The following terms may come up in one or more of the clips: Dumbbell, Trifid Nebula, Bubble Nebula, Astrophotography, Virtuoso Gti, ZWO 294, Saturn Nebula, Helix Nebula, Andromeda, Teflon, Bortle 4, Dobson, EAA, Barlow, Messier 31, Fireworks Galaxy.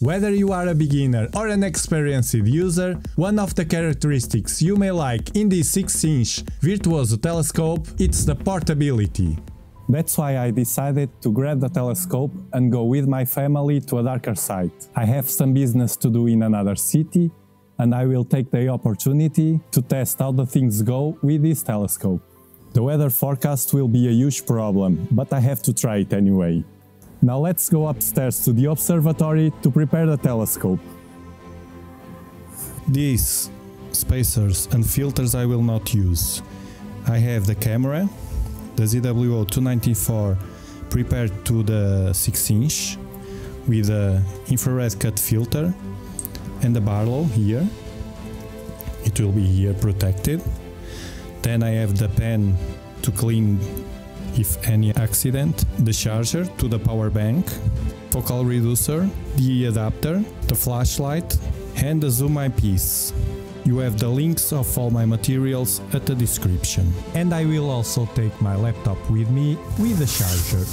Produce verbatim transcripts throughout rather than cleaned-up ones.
Whether you are a beginner or an experienced user, one of the characteristics you may like in this six inch Virtuoso telescope is the portability. That's why I decided to grab the telescope and go with my family to a darker site. I have some business to do in another city and I will take the opportunity to test how the things go with this telescope. The weather forecast will be a huge problem, but I have to try it anyway. Now let's go upstairs to the observatory to prepare the telescope. These spacers and filters I will not use. I have the camera, the Z W O two ninety-four prepared to the six inch with the infrared cut filter and the Barlow here. It will be here protected. Then I have the pen to clean if any accident, the charger to the power bank, focal reducer, the adapter, the flashlight and the zoom eyepiece. You have the links of all my materials at the description. And I will also take my laptop with me with the charger.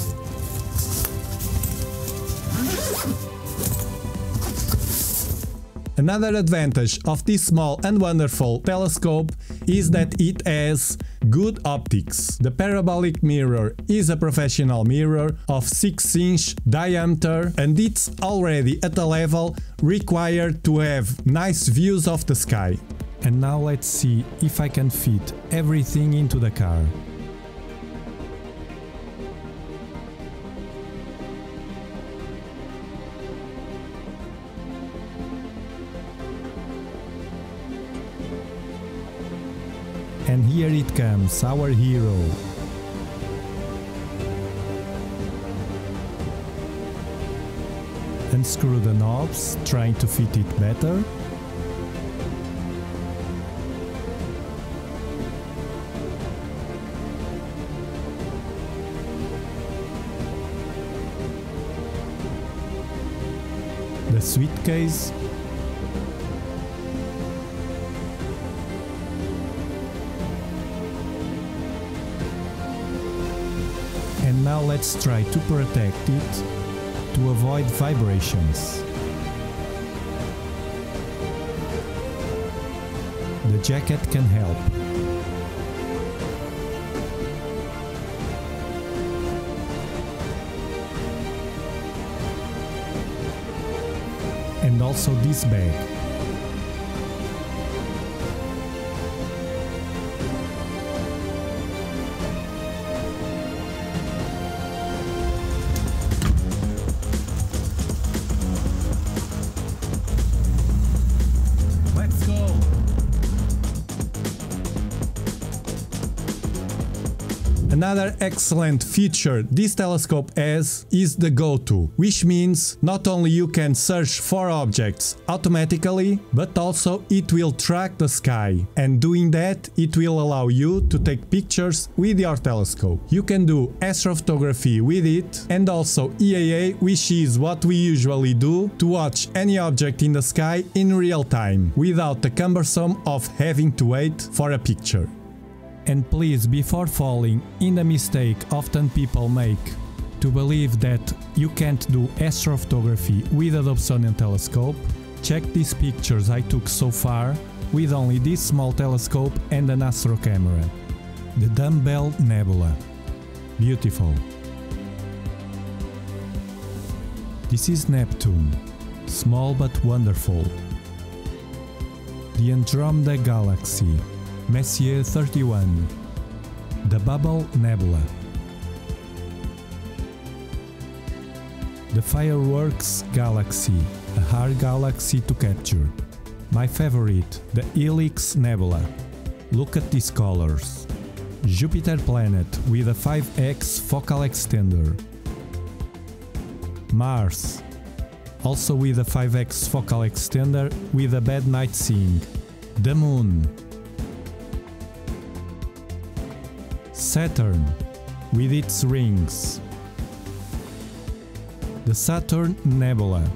Another advantage of this small and wonderful telescope is that it has good optics. The parabolic mirror is a professional mirror of six inch diameter and it's already at a level required to have nice views of the sky. And now let's see if I can fit everything into the car. And here it comes, our hero. Unscrew the knobs, trying to fit it better. The suitcase. And now let's try to protect it to avoid vibrations. The jacket can help. And also this bag. Another excellent feature this telescope has is the go-to, which means not only you can search for objects automatically, but also it will track the sky. And doing that, it will allow you to take pictures with your telescope. You can do astrophotography with it and also E A A, which is what we usually do to watch any object in the sky in real time, without the cumbersome of having to wait for a picture. And please, before falling in the mistake often people make to believe that you can't do astrophotography with a Dobsonian telescope, check these pictures I took so far with only this small telescope and an astro camera. The Dumbbell Nebula. Beautiful. This is Neptune. Small but wonderful. The Andromeda Galaxy. Messier thirty-one, the Bubble Nebula, the Fireworks Galaxy, a hard galaxy to capture. My favorite, the Helix Nebula. Look at these colors. Jupiter planet with a five X focal extender. Mars, also with a five X focal extender with a bad night seeing. The Moon. Saturn, with its rings. The Saturn Nebula,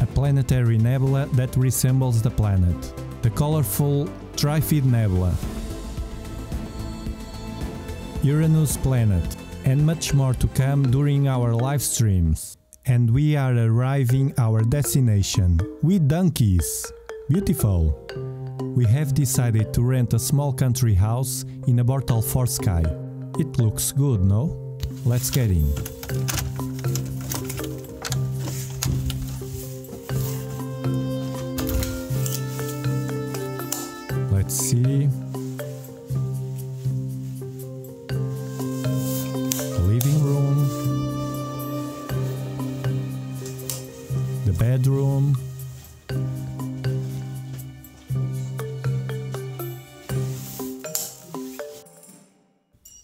a planetary nebula that resembles the planet. The colorful Trifid Nebula. Uranus Planet, and much more to come during our live streams. and we are arriving our destination. With donkeys. Beautiful. We have decided to rent a small country house in a Bortle four sky. It looks good, no? Let's get in. Let's see. Living room. The bedroom.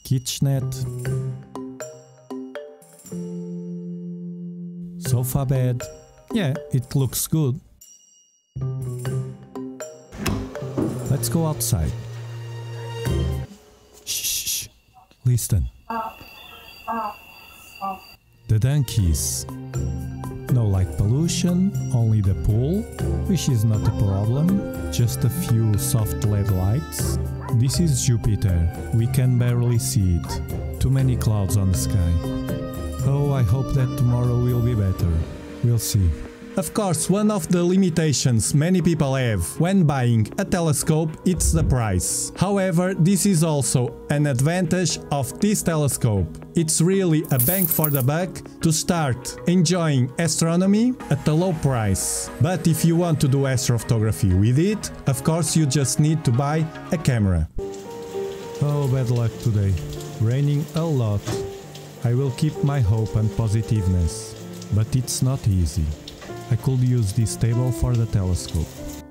Kitchenette. Sofa bed. Yeah, it looks good. Let's go outside. Shh, shh, shh. Listen. The donkeys. No light pollution, only the pool, which is not a problem, just a few soft L E D lights. This is Jupiter, we can barely see it. Too many clouds on the sky. Oh, I hope that tomorrow will be better. We'll see. Of course, one of the limitations many people have when buying a telescope, it's the price. However, this is also an advantage of this telescope. It's really a bang for the buck to start enjoying astronomy at a low price. But if you want to do astrophotography with it, of course you just need to buy a camera. Oh, bad luck today. Raining a lot. I will keep my hope and positiveness, but it's not easy. I could use this table for the telescope.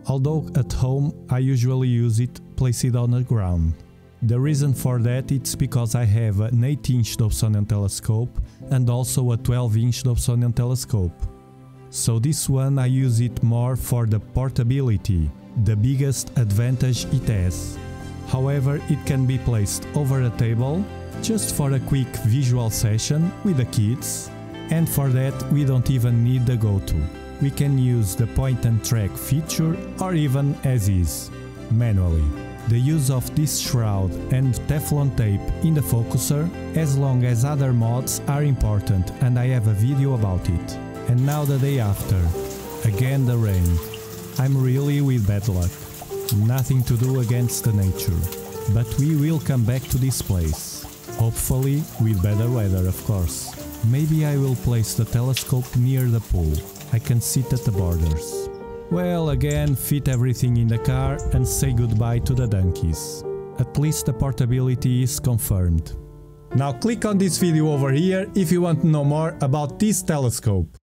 Although at home I usually use it, place it on the ground. The reason for that it's because I have an eight inch Dobsonian telescope and also a twelve inch Dobsonian telescope. So this one I use it more for the portability, the biggest advantage it has. However, it can be placed over a table, just for a quick visual session with the kids, and for that we don't even need the go-to. We can use the point and track feature or even as is, manually. The use of this shroud and Teflon tape in the focuser, as long as other mods are important, and I have a video about it. And now the day after. Again the rain. I'm really with bad luck. Nothing to do against the nature. But we will come back to this place. Hopefully with better weather, of course. Maybe I will place the telescope near the pool. I can sit at the borders. Well, again, fit everything in the car and say goodbye to the donkeys. At least the portability is confirmed. Now click on this video over here if you want to know more about this telescope.